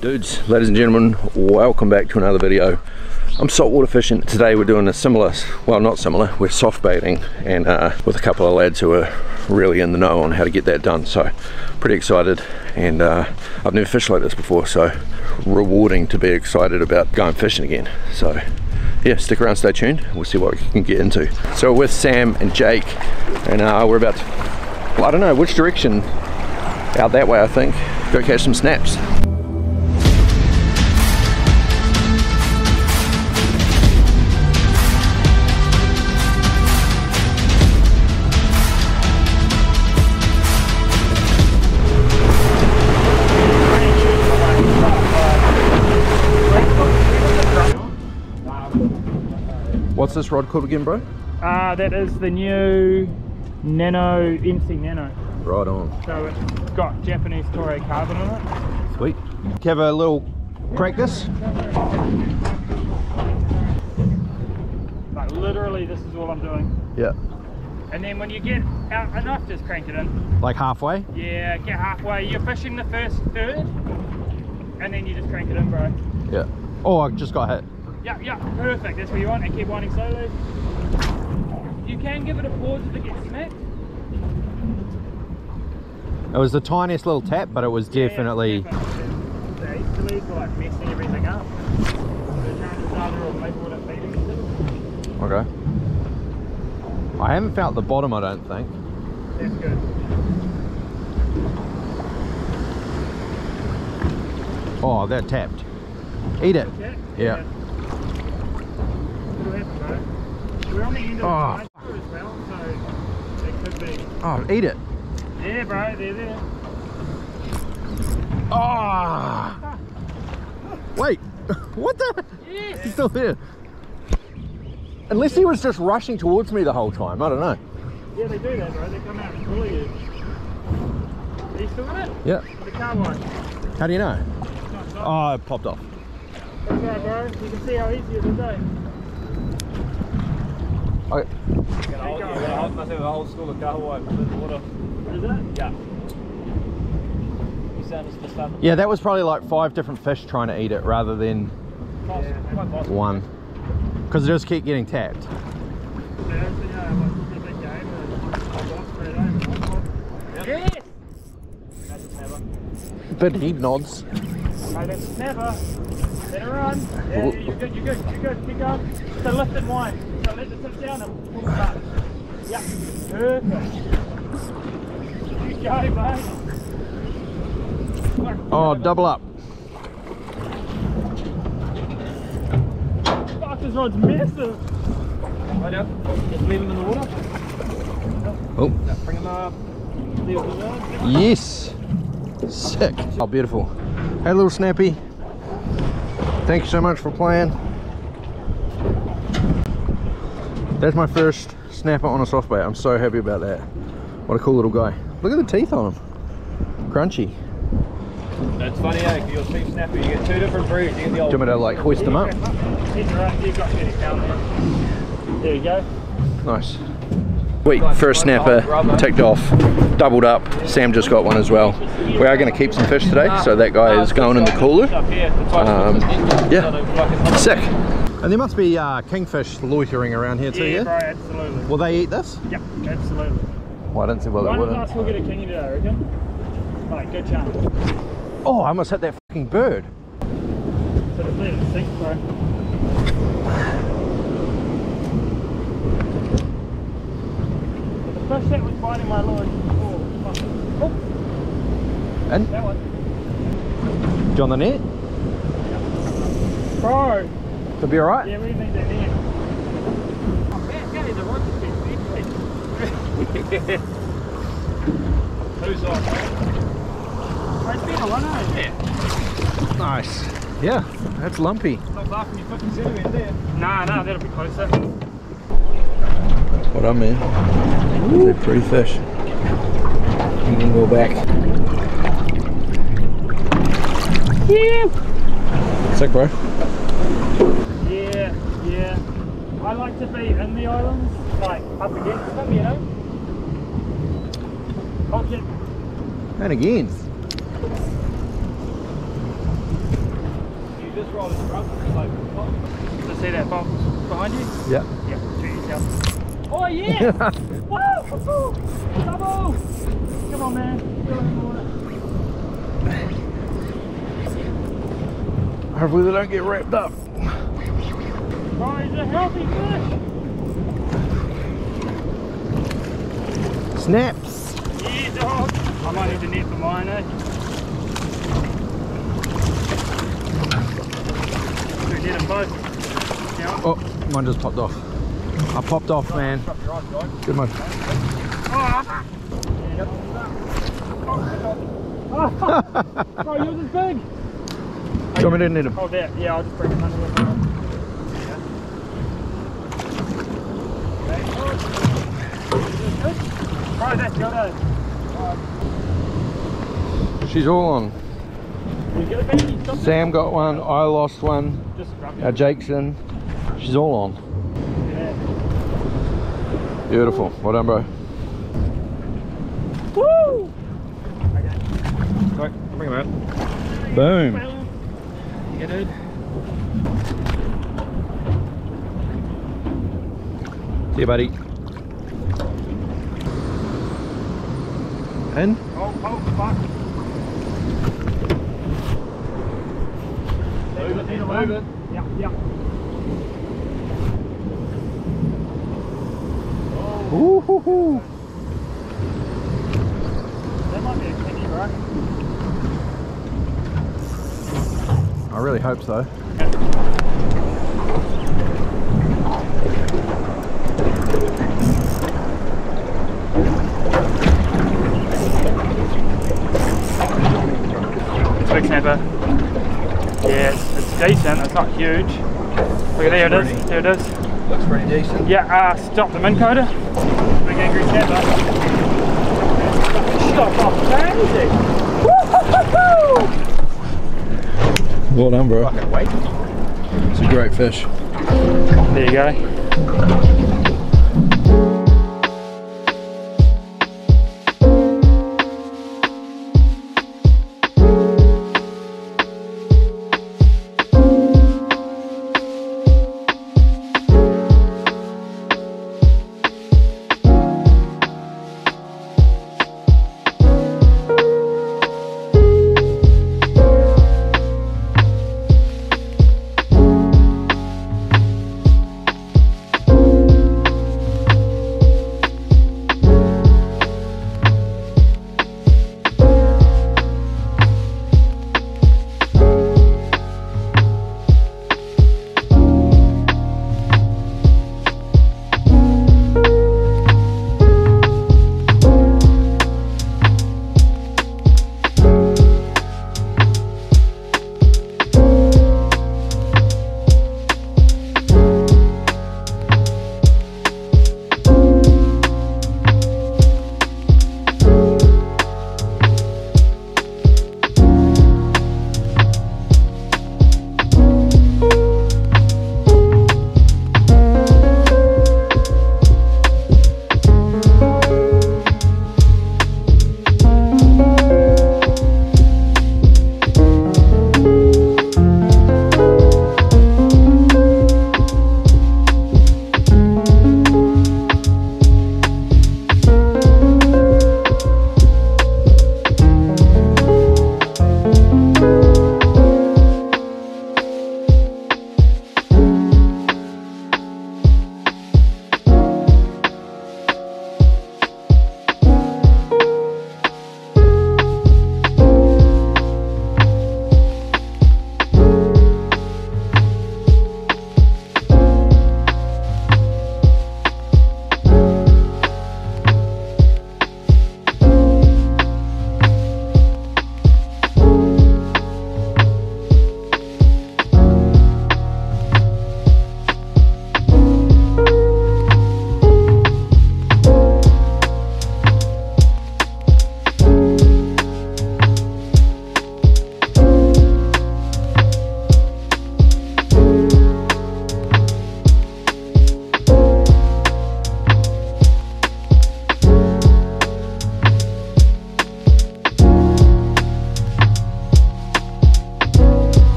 Dudes, ladies and gentlemen, welcome back to another video. I'm saltwater fishing. Today we're doing a similar, well not similar, we're soft baiting and with a couple of lads who are really in the know on how to get that done. So pretty excited, and I've never fished like this before, so rewarding to be excited about going fishing again. So yeah, stick around, stay tuned, we'll see what we can get into. So we're with Sam and Jake, and we're about to, well, I don't know which direction, out that way I think, go catch some snaps. What's this rod called again, bro? That is the new Nano MC Nano. Right on. So it's got Japanese Toray carbon on it. Sweet. Have a little practice. Like literally, this is all I'm doing. Yeah. And then when you get out enough, just crank it in. Like halfway? Yeah, get halfway. You're fishing the first third, and then you just crank it in, bro. Yeah. Oh, I just got hit. Yeah, yeah, perfect. That's what you want, and keep winding slowly. You can give it a pause if it gets smacked. It was the tiniest little tap, but it was definitely. Yeah, it's like messing everything up. Okay. I haven't felt the bottom, I don't think. That's good. Oh, that tapped. Eat it. Yeah. We're on the end of the as well, so it could be. Oh, eat it. Yeah, bro, they're there. Oh! Wait, what the? Yeah. He's still there. Unless he was just rushing towards me the whole time, I don't know. Yeah, they do that, bro. They come out and pull you. Are you still in it? Yeah. The car line. How do you know? Oh, it popped off. That's right, bro. You can see how easy it is, eh? Okay. You're gonna hold myself a whole school of kahawai in the water. Is that? Yeah. You sound just up. Yeah, that was probably like 5 different fish trying to eat it rather than one. Because it just keep getting tapped. Yes! But he nods. Okay, that's a snapper. Let it run. Yeah, you're good, you're good, you're good. Keep going. It's a lifted wine. So let the tip down and pull it up. Yep, perfect. You go, mate. Oh, double up. Fuck, this rod's massive. Right now, just leave him in the water. Oh. Now bring him up. Yes. Sick. Oh, beautiful. Hey, little snappy. Thank you so much for playing. That's my first snapper on a soft bait. I'm so happy about that. What a cool little guy. Look at the teeth on him. Crunchy. That's funny, eh? If you're a cheap snapper, you get 2 different breeds. You get the old. Do you want me to like hoist them up? There you go. Nice. Sweet, first snapper ticked off, doubled up. Sam just got one as well. We are going to keep some fish today, so that guy is going in the cooler. Yeah, sick. And there must be kingfish loitering around here too, yeah? Bro, absolutely. Will they eat this? Yep, absolutely. Well, I don't see why they wouldn't. One of us will get a kingy today, I reckon. Alright, good chance. Oh, I almost hit that fucking bird. So just let it sink, bro. Fish that was biting my line before. Oh. And? That one. Do you want the net? Bro! It'll be alright? Yeah, we need that net. Oh, that's going to the rope that's been Who's on, bro? It's been a one, eh? Yeah. Nice. Yeah, that's lumpy. Stop laughing, you're fucking centimetres there. Nah, nah, that'll be closer. What up, man? They're pretty fish. You can go back. Yeah. Sick, bro. Yeah, yeah. I like to be in the islands, like up against them, you know. And again. Let's see that box behind you? Yeah. Yeah, shoot yourself. Oh yeah! Woo! Double! Come on man, feel in the water. Hopefully they don't get wrapped up. Oh, he's a healthy fish! Snaps! Yeah dog! I might need to net for mine, eh? Oh, mine just popped off. I popped off, man. Good one. Bro, yours is big. Do you want me to net him? Hold that. Yeah, I'll just bring him under the arm. Bro, that's good. She's all on. Sam got one, I lost one, our Jake's in, she's all on. Yeah. Beautiful, well done bro. Woo! Okay, sorry, bring him out. Boom. You good dude? See you buddy. In? Oh, fuck. Move it. Yeah, yeah. Oh. Woohoo! That might be a clingy, right? I really hope so. Quick snapper. Yeah. Decent, it's not huge. Look at there, there it is. Looks pretty decent. Yeah, stop the mincoater. Big angry snapper. Stop off crazy. Woo-hoo-hoo-hoo! Well done, bro. Fucking wait. It's a great fish. There you go.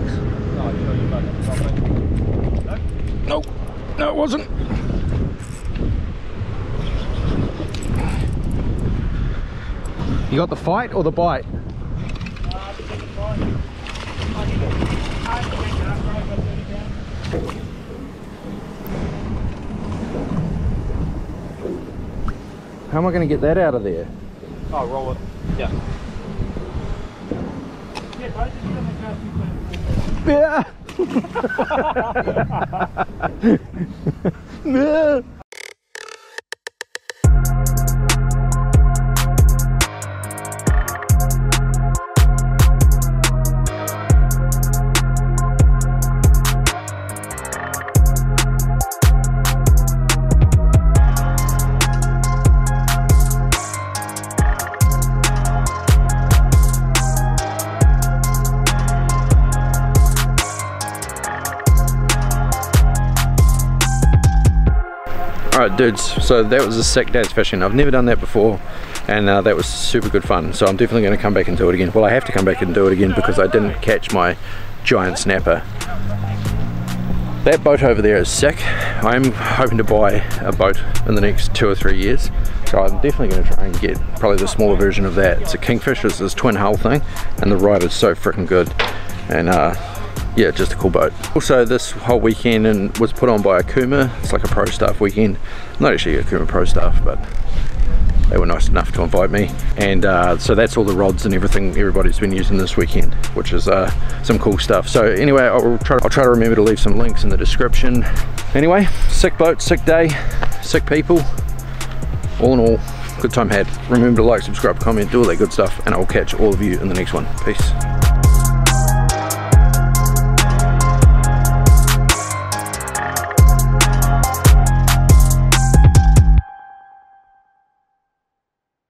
rings. No, no, it wasn't. You got the fight or the bite? How am I going to get that out of there? Oh, roll it. Yeah. Yeah. Yeah. Alright dudes, so that was a sick day's fishing. I've never done that before, and that was super good fun. So I'm definitely going to come back and do it again. Well, I have to come back and do it again because I didn't catch my giant snapper. That boat over there is sick. I'm hoping to buy a boat in the next 2 or 3 years. So I'm definitely going to try and get probably the smaller version of that. It's a Kingfisher, it's this twin hull thing, and the ride is so freaking good. And yeah, just a cool boat. Also, this whole weekend and was put on by Okuma. It's like a pro staff weekend. Not actually Okuma pro staff, but they were nice enough to invite me. And so that's all the rods and everything everybody's been using this weekend, which is some cool stuff. So anyway, I'll try to remember to leave some links in the description. Anyway, sick boat, sick day, sick people. All in all, good time had. Remember to like, subscribe, comment, do all that good stuff, and I'll catch all of you in the next one. Peace.